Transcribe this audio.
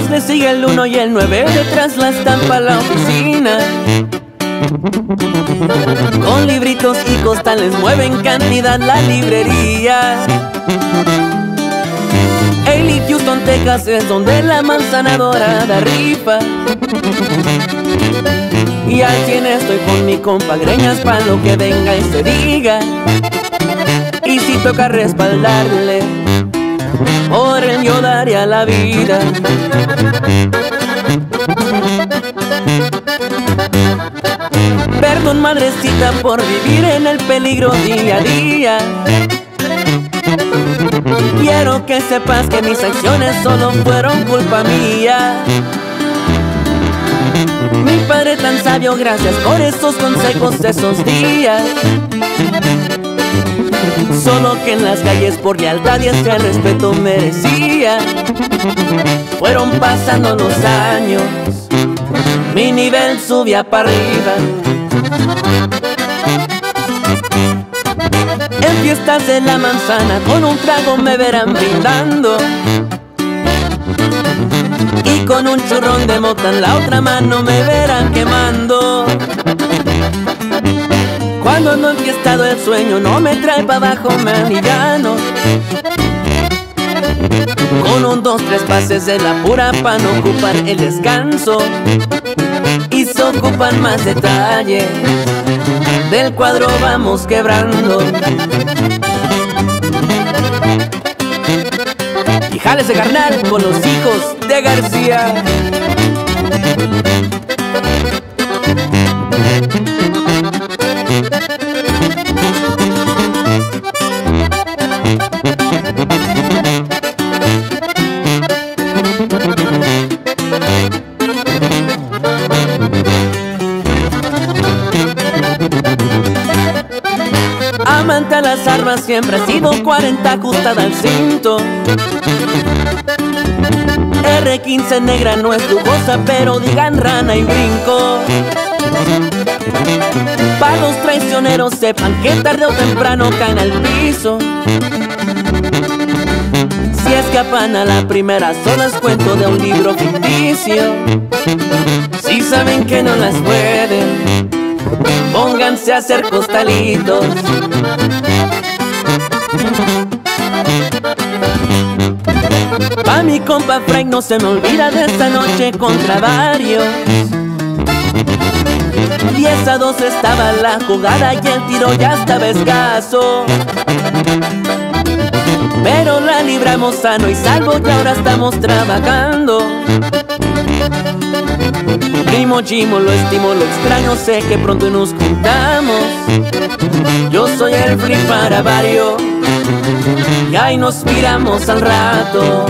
2 le sigue el 1 y el 9 detrás la estampa la oficina. Con libritos y costales mueven cantidad la librería. Haley, Houston, Texas es donde la manzana dorada rifa. Y aquí en estoy con mi compa Greñas pa' lo que venga y se diga. Y si toca respaldarle, por él yo daría la vida. Perdón, madrecita, por vivir en el peligro día a día. Quiero que sepas que mis acciones solo fueron culpa mía. Mi padre tan sabio, gracias por esos consejos de esos días. Solo que en las calles por lealtad y hasta el respeto merecía. Fueron pasando los años, mi nivel subía para arriba. En fiestas de la manzana con un trago me verán brindando, y con un churrón de mota en la otra mano me verán quemando. Cuando no he enfiestado el sueño no me trae pa' abajo, me anillano con un 2, 3 pases de la pura pa' no ocupar el descanso. Y se ocupan más detalles, del cuadro vamos quebrando. Y jálese carnal con Los Hijos de García. Amante a las armas siempre ha sido 40 ajustada al cinto. R15 negra no es lujosa, pero digan rana y brinco. Pa' los traicioneros sepan que tarde o temprano caen al piso. Si escapan a la primera son las cuento de un libro ficticio. Si saben que no las pueden, pónganse a hacer costalitos. Pa' mi compa Frank no se me olvida de esta noche contra varios. 10-12 estaba la jugada y el tiro ya estaba escaso, pero la libramos sano y salvo y ahora estamos trabajando. Primo Jimo, lo estimo, lo extraño, sé que pronto nos juntamos. Yo soy el Flee para varios y ahí nos miramos al rato.